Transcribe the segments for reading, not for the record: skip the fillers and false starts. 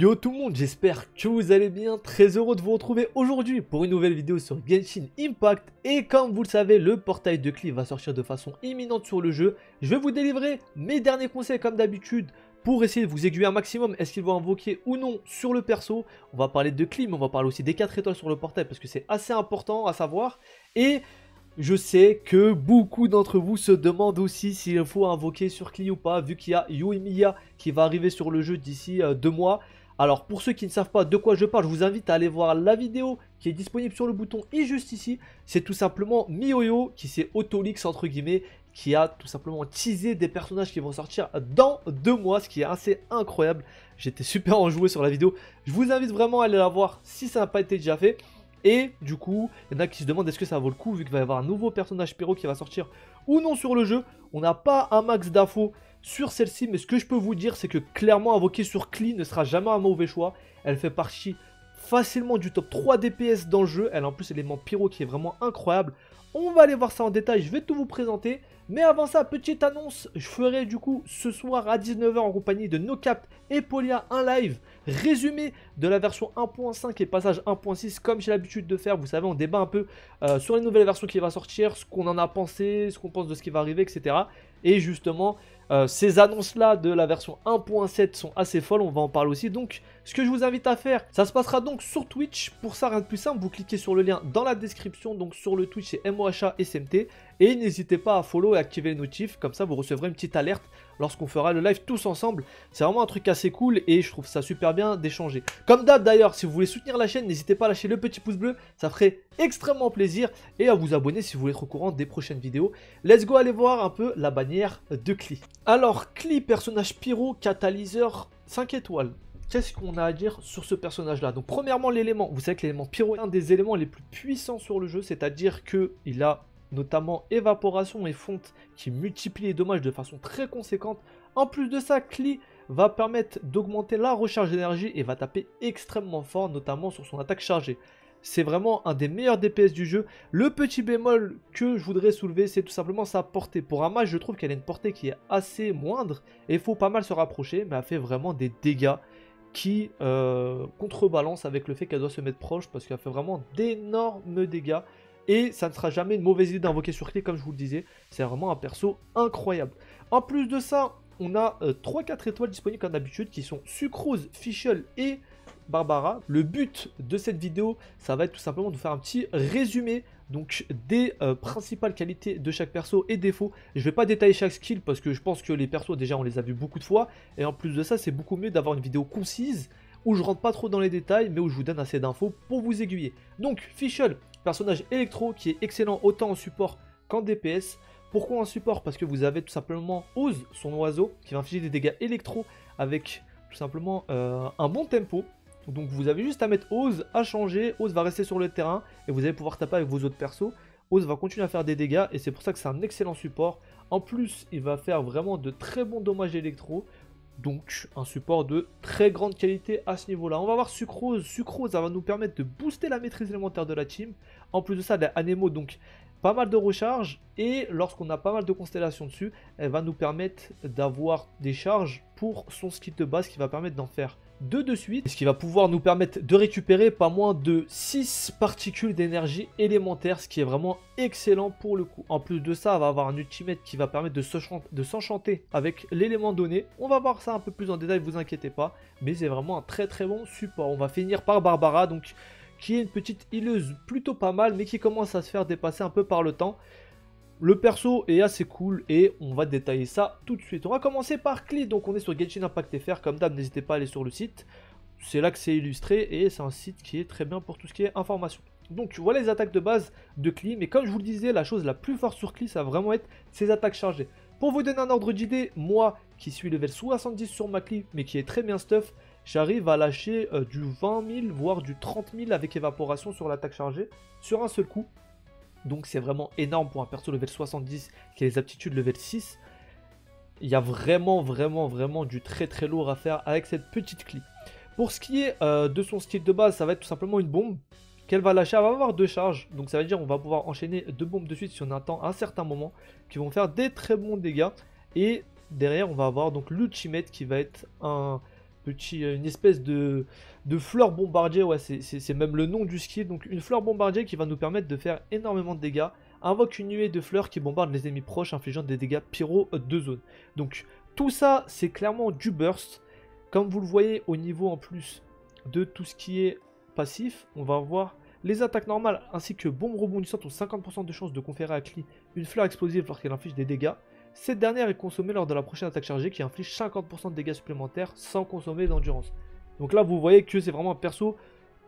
Yo tout le monde, j'espère que vous allez bien, très heureux de vous retrouver aujourd'hui pour une nouvelle vidéo sur Genshin Impact. Et comme vous le savez, le portail de Klee va sortir de façon imminente sur le jeu. Je vais vous délivrer mes derniers conseils comme d'habitude pour essayer de vous aiguiller un maximum. Est-ce qu'il va invoquer ou non sur le perso? On va parler de Klee, mais on va parler aussi des 4 étoiles sur le portail parce que c'est assez important à savoir. Et je sais que beaucoup d'entre vous se demandent aussi s'il faut invoquer sur Klee ou pas, vu qu'il y a Yoimiya qui va arriver sur le jeu d'ici 2 mois. Alors pour ceux qui ne savent pas de quoi je parle, je vous invite à aller voir la vidéo qui est disponible sur le bouton et juste ici. C'est tout simplement Mihoyo qui s'est auto-leaks entre guillemets, qui a tout simplement teasé des personnages qui vont sortir dans 2 mois, ce qui est assez incroyable. J'étais super enjoué sur la vidéo, je vous invite vraiment à aller la voir si ça n'a pas été déjà fait. Et du coup, il y en a qui se demandent est-ce que ça vaut le coup vu qu'il va y avoir un nouveau personnage pyro qui va sortir ou non sur le jeu. On n'a pas un max d'infos sur celle-ci, mais ce que je peux vous dire, c'est que clairement invoquer sur Klee ne sera jamais un mauvais choix. Elle fait partie facilement du top 3 DPS dans le jeu. Elle a en plus l'élément pyro qui est vraiment incroyable. On va aller voir ça en détail, je vais tout vous présenter. Mais avant ça, petite annonce, je ferai du coup ce soir à 19 h en compagnie de Nocap et Polia un live résumé de la version 1.5 et passage 1.6 comme j'ai l'habitude de faire. Vous savez, on débat un peu sur les nouvelles versions qui va sortir, ce qu'on en a pensé, ce qu'on pense de ce qui va arriver, etc. Et justement, ces annonces-là de la version 1.7 sont assez folles, on va en parler aussi. Donc, ce que je vous invite à faire, ça se passera donc sur Twitch. Pour ça, rien de plus simple, vous cliquez sur le lien dans la description. Donc, sur le Twitch, c'est MOHA SMT. Et n'hésitez pas à follow et activer les notifs, comme ça vous recevrez une petite alerte lorsqu'on fera le live tous ensemble. C'est vraiment un truc assez cool et je trouve ça super bien d'échanger. Comme d'hab d'ailleurs, si vous voulez soutenir la chaîne, n'hésitez pas à lâcher le petit pouce bleu, ça ferait extrêmement plaisir. Et à vous abonner si vous voulez être au courant des prochaines vidéos. Let's go aller voir un peu la bannière de Klee. Alors Klee, personnage pyro, catalyseur 5 étoiles. Qu'est-ce qu'on a à dire sur ce personnage-là? Donc premièrement l'élément, vous savez que l'élément pyro est un des éléments les plus puissants sur le jeu, c'est-à-dire qu'il a notamment évaporation et fonte qui multiplient les dommages de façon très conséquente. En plus de ça, Klee va permettre d'augmenter la recharge d'énergie et va taper extrêmement fort, notamment sur son attaque chargée. C'est vraiment un des meilleurs DPS du jeu. Le petit bémol que je voudrais soulever, c'est tout simplement sa portée. Pour un match, je trouve qu'elle a une portée qui est assez moindre et il faut pas mal se rapprocher, mais elle fait vraiment des dégâts qui contrebalancent avec le fait qu'elle doit se mettre proche parce qu'elle fait vraiment d'énormes dégâts. Et ça ne sera jamais une mauvaise idée d'invoquer sur Klee, comme je vous le disais. C'est vraiment un perso incroyable. En plus de ça, on a 3-4 étoiles disponibles comme d'habitude qui sont Sucrose, Fischl et Barbara. Le but de cette vidéo, ça va être tout simplement de vous faire un petit résumé donc des principales qualités de chaque perso et défauts. Je ne vais pas détailler chaque skill parce que je pense que les persos, déjà, on les a vus beaucoup de fois. Et en plus de ça, c'est beaucoup mieux d'avoir une vidéo concise où je rentre pas trop dans les détails, mais où je vous donne assez d'infos pour vous aiguiller. Donc, Fischl, personnage électro qui est excellent autant en support qu'en DPS. Pourquoi en support? Parce que vous avez tout simplement Oz, son oiseau, qui va infliger des dégâts électro avec tout simplement un bon tempo. Donc vous avez juste à mettre Oz à changer, Oz va rester sur le terrain et vous allez pouvoir taper avec vos autres persos. Oz va continuer à faire des dégâts et c'est pour ça que c'est un excellent support. En plus, il va faire vraiment de très bons dommages électro. Donc un support de très grande qualité à ce niveau là. On va voir Sucrose. Sucrose, ça va nous permettre de booster la maîtrise élémentaire de la team. En plus de ça, elle a Anemo, donc pas mal de recharge. Et lorsqu'on a pas mal de constellations dessus, elle va nous permettre d'avoir des charges pour son skill de base qui va permettre d'en faire 2 de suite. Ce qui va pouvoir nous permettre de récupérer pas moins de 6 particules d'énergie élémentaire, ce qui est vraiment excellent pour le coup. En plus de ça, elle va avoir un ultimate qui va permettre de s'enchanter avec l'élément donné. On va voir ça un peu plus en détail, vous inquiétez pas. Mais c'est vraiment un très très bon support. On va finir par Barbara, donc qui est une petite healeuse plutôt pas mal, mais qui commence à se faire dépasser un peu par le temps. Le perso est assez cool et on va détailler ça tout de suite. On va commencer par Klee, donc on est sur Genshin Impact FR, comme d'hab n'hésitez pas à aller sur le site. C'est là que c'est illustré et c'est un site qui est très bien pour tout ce qui est information. Donc voilà les attaques de base de Klee, mais comme je vous le disais, la chose la plus forte sur Klee, ça va vraiment être ses attaques chargées. Pour vous donner un ordre d'idée, moi qui suis level 70 sur ma Klee, mais qui est très bien stuff, j'arrive à lâcher du 20 000 voire du 30 000 avec évaporation sur l'attaque chargée sur un seul coup. Donc c'est vraiment énorme pour un perso level 70 qui a les aptitudes level 6. Il y a vraiment du très très lourd à faire avec cette petite Klee. Pour ce qui est de son skill de base, ça va être tout simplement une bombe qu'elle va lâcher. Elle va avoir 2 charges, donc ça veut dire qu'on va pouvoir enchaîner 2 bombes de suite si on attend un certain moment, qui vont faire des très bons dégâts. Et derrière on va avoir donc l'ultimate qui va être un une espèce de fleur bombardier, ouais, c'est même le nom du skill. Donc une fleur bombardier qui va nous permettre de faire énormément de dégâts. Invoque une nuée de fleurs qui bombarde les ennemis proches, infligeant des dégâts pyro de zone. Donc tout ça, c'est clairement du burst. Comme vous le voyez au niveau en plus de tout ce qui est passif, on va avoir les attaques normales ainsi que bombes rebondissantes ont 50% de chance de conférer à Klee une fleur explosive lorsqu'elle inflige des dégâts. Cette dernière est consommée lors de la prochaine attaque chargée qui inflige 50% de dégâts supplémentaires sans consommer d'endurance. Donc là vous voyez que c'est vraiment un perso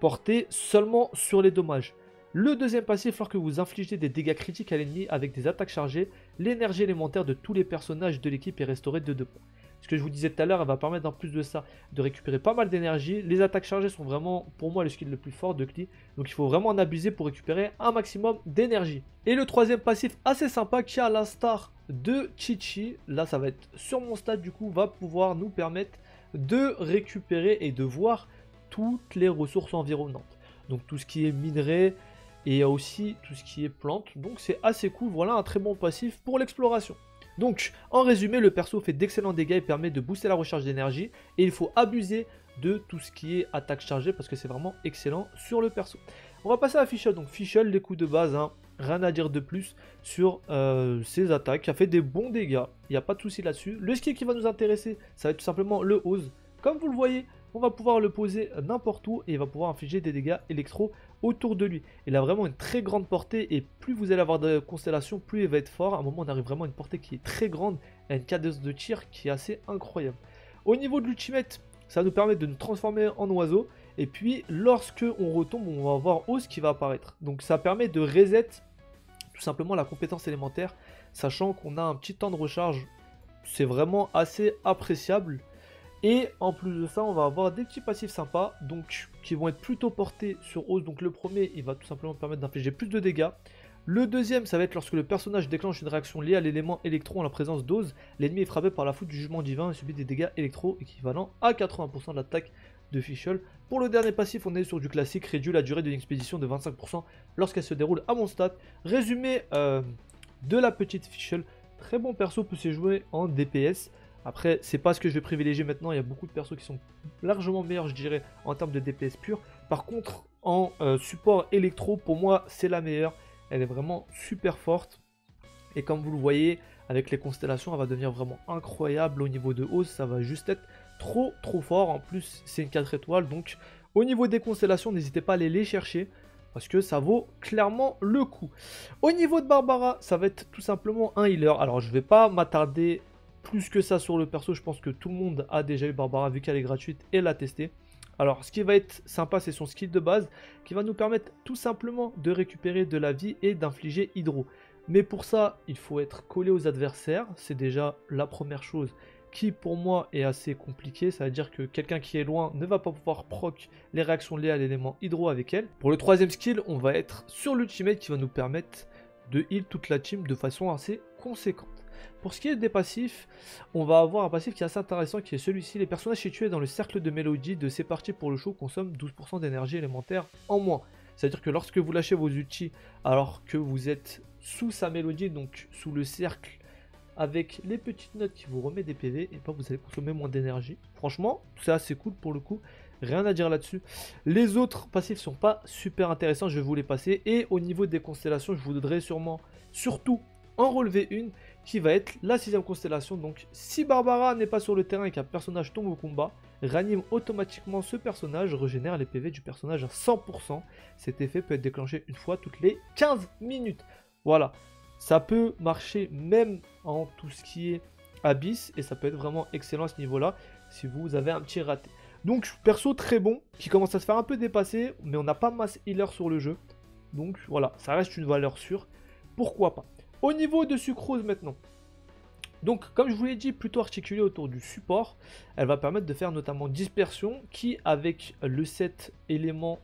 porté seulement sur les dommages. Le deuxième passif, lorsque vous infligez des dégâts critiques à l'ennemi avec des attaques chargées, l'énergie élémentaire de tous les personnages de l'équipe est restaurée de 2 points. Ce que je vous disais tout à l'heure, elle va permettre en plus de ça de récupérer pas mal d'énergie. Les attaques chargées sont vraiment pour moi le skill le plus fort de Klee. Donc il faut vraiment en abuser pour récupérer un maximum d'énergie. Et le troisième passif assez sympa qui a l'instar de Chichi, là ça va être sur mon stade du coup, va pouvoir nous permettre de récupérer et de voir toutes les ressources environnantes. Donc tout ce qui est minerai et aussi tout ce qui est plante. Donc c'est assez cool, voilà un très bon passif pour l'exploration. Donc, en résumé, le perso fait d'excellents dégâts et permet de booster la recharge d'énergie. Et il faut abuser de tout ce qui est attaque chargée parce que c'est vraiment excellent sur le perso. On va passer à Fischl. Donc Fischl, les coups de base, hein, rien à dire de plus sur ses attaques. Ça fait des bons dégâts, il n'y a pas de souci là-dessus. Le skill qui va nous intéresser, ça va être tout simplement le Oz. Comme vous le voyez, on va pouvoir le poser n'importe où et il va pouvoir infliger des dégâts électro autour de lui. Il a vraiment une très grande portée et plus vous allez avoir de constellations, plus il va être fort. À un moment, on arrive vraiment à une portée qui est très grande et une cadence de tir qui est assez incroyable. Au niveau de l'ultimate, ça nous permet de nous transformer en oiseau. Et puis, lorsque on retombe, on va avoir Oz qui va apparaître. Donc, ça permet de reset tout simplement la compétence élémentaire, sachant qu'on a un petit temps de recharge. C'est vraiment assez appréciable. Et en plus de ça, on va avoir des petits passifs sympas, donc qui vont être plutôt portés sur Oz. Donc le premier, il va tout simplement permettre d'infliger plus de dégâts. Le deuxième, ça va être lorsque le personnage déclenche une réaction liée à l'élément électro en la présence d'Oz, l'ennemi est frappé par la foudre du jugement divin et subit des dégâts électro équivalents à 80% de l'attaque de Fischl. Pour le dernier passif, on est sur du classique, réduit la durée d'une expédition de 25% lorsqu'elle se déroule à mon stade. Résumé de la petite Fischl, très bon perso, peut se jouer en DPS. Après, c'est pas ce que je vais privilégier maintenant, il y a beaucoup de persos qui sont largement meilleurs, je dirais, en termes de DPS pur. Par contre, en support électro, pour moi, c'est la meilleure. Elle est vraiment super forte. Et comme vous le voyez, avec les constellations, elle va devenir vraiment incroyable au niveau de hausse. Ça va juste être trop, trop fort. En plus, c'est une 4 étoiles. Donc, au niveau des constellations, n'hésitez pas à aller les chercher. Parce que ça vaut clairement le coup. Au niveau de Barbara, ça va être tout simplement un healer. Alors, je vais pas m'attarder plus que ça sur le perso, je pense que tout le monde a déjà eu Barbara vu qu'elle est gratuite et l'a testée. Alors ce qui va être sympa, c'est son skill de base qui va nous permettre tout simplement de récupérer de la vie et d'infliger hydro. Mais pour ça, il faut être collé aux adversaires, c'est déjà la première chose qui pour moi est assez compliquée. Ça veut dire que quelqu'un qui est loin ne va pas pouvoir proc les réactions liées à l'élément hydro avec elle. Pour le troisième skill, on va être sur l'ultimate qui va nous permettre de heal toute la team de façon assez conséquente. Pour ce qui est des passifs, on va avoir un passif qui est assez intéressant qui est celui-ci. Les personnages situés dans le cercle de mélodie de ces parties pour le show consomment 12% d'énergie élémentaire en moins. C'est-à-dire que lorsque vous lâchez vos ultis alors que vous êtes sous sa mélodie, donc sous le cercle avec les petites notes qui vous remet des PV, et ben vous allez consommer moins d'énergie. Franchement, c'est assez cool pour le coup. Rien à dire là-dessus. Les autres passifs sont pas super intéressants, je vais vous les passer. Et au niveau des constellations, je vous donnerai surtout en relever une qui va être la 6ème constellation. Donc si Barbara n'est pas sur le terrain et qu'un personnage tombe au combat, ranime automatiquement ce personnage, régénère les PV du personnage à 100%. Cet effet peut être déclenché une fois toutes les 15 minutes. Voilà, ça peut marcher même en tout ce qui est abyss et ça peut être vraiment excellent à ce niveau-là si vous avez un petit raté. Donc perso très bon, qui commence à se faire un peu dépasser, mais on n'a pas masse healer sur le jeu. Donc voilà, ça reste une valeur sûre, pourquoi pas. Au niveau de Sucrose maintenant, donc comme je vous l'ai dit, plutôt articulée autour du support, elle va permettre de faire notamment dispersion qui avec le set éléments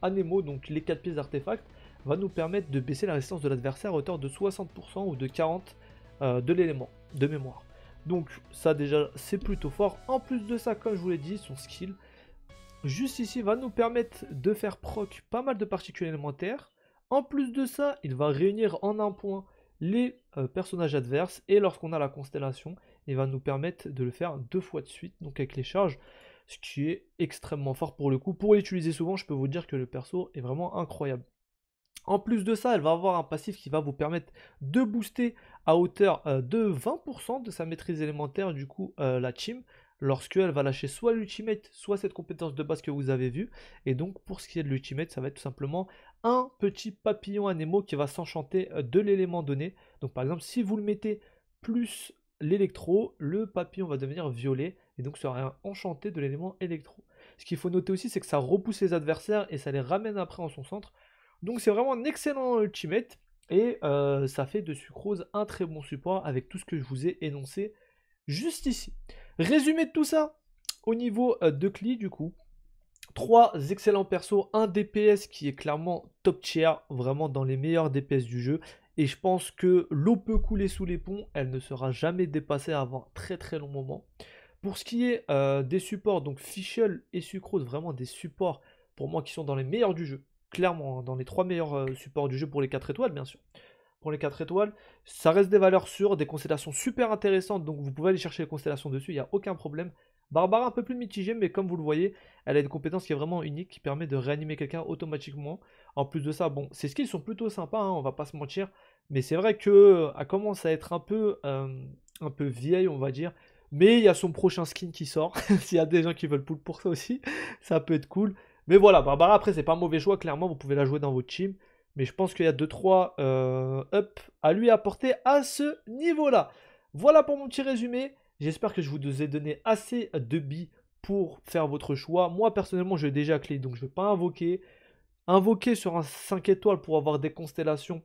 anémo, donc les 4 pièces d'artefacts, va nous permettre de baisser la résistance de l'adversaire à hauteur de 60% ou de 40% de l'élément de mémoire. Donc ça déjà c'est plutôt fort. En plus de ça, comme je vous l'ai dit, son skill juste ici va nous permettre de faire proc pas mal de particules élémentaires. En plus de ça, il va réunir en un point les personnages adverses et lorsqu'on a la constellation, il va nous permettre de le faire 2 fois de suite, donc avec les charges. ce qui est extrêmement fort pour le coup. Pour l'utiliser souvent, je peux vous dire que le perso est vraiment incroyable. En plus de ça, elle va avoir un passif qui va vous permettre de booster à hauteur de 20% de sa maîtrise élémentaire, du coup, la team, lorsqu'elle va lâcher soit l'ultimate, soit cette compétence de base que vous avez vue. Et donc, pour ce qui est de l'ultimate, ça va être tout simplement un petit papillon anémo qui va s'enchanter de l'élément donné. Donc, par exemple, si vous le mettez plus l'électro, le papillon va devenir violet et donc sera enchanté de l'élément électro. Ce qu'il faut noter aussi, c'est que ça repousse les adversaires et ça les ramène après en son centre. Donc c'est vraiment un excellent ultimate et ça fait de Sucrose un très bon support avec tout ce que je vous ai énoncé juste ici. Résumé de tout ça, au niveau de Klee du coup, 3 excellents persos, un DPS qui est clairement top tier, vraiment dans les meilleurs DPS du jeu. Et je pense que l'eau peut couler sous les ponts, elle ne sera jamais dépassée avant un très très long moment. Pour ce qui est des supports, donc Fischl et Sucrose, vraiment des supports pour moi qui sont dans les meilleurs du jeu. Clairement, dans les 3 meilleurs supports du jeu pour les 4 étoiles, bien sûr. Pour les 4 étoiles, ça reste des valeurs sûres, des constellations super intéressantes. Donc, vous pouvez aller chercher les constellations dessus, il n'y a aucun problème. Barbara, un peu plus mitigée, mais comme vous le voyez, elle a une compétence qui est vraiment unique, qui permet de réanimer quelqu'un automatiquement. En plus de ça, bon, ses skills sont plutôt sympas, hein, on va pas se mentir. Mais c'est vrai qu'elle commence à être un peu vieille, on va dire. Mais il y a son prochain skin qui sort. S'il y a des gens qui veulent pull pour ça aussi, ça peut être cool. Mais voilà, Barbara, après, c'est pas un mauvais choix, clairement, vous pouvez la jouer dans votre team. Mais je pense qu'il y a 2-3 up à lui apporter à ce niveau-là. Voilà pour mon petit résumé. J'espère que je vous ai donné assez de billes pour faire votre choix. Moi, personnellement, j'ai déjà Klee, donc je ne vais pas invoquer. Invoquer sur un 5 étoiles pour avoir des constellations,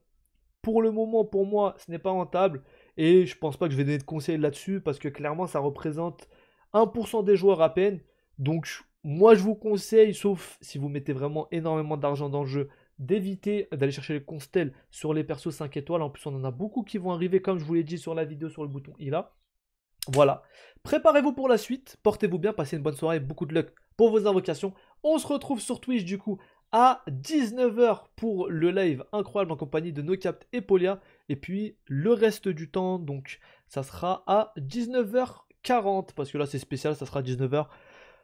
pour le moment, pour moi, ce n'est pas rentable. Et je ne pense pas que je vais donner de conseils là-dessus, parce que clairement, ça représente 1% des joueurs à peine. Donc, moi, je vous conseille, sauf si vous mettez vraiment énormément d'argent dans le jeu, d'éviter d'aller chercher les constels sur les persos 5 étoiles. En plus, on en a beaucoup qui vont arriver, comme je vous l'ai dit sur la vidéo, sur le bouton « Ila ». Voilà. Préparez-vous pour la suite. Portez-vous bien. Passez une bonne soirée. Beaucoup de luck pour vos invocations. On se retrouve sur Twitch, du coup, à 19 h pour le live incroyable en compagnie de Nocap et Polia. Et puis, le reste du temps, donc, ça sera à 19 h 40. Parce que là, c'est spécial. Ça sera à 19 h.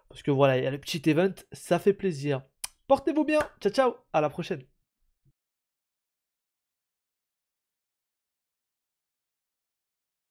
Parce que voilà, il y a le petit event, ça fait plaisir. Portez-vous bien, ciao ciao, à la prochaine.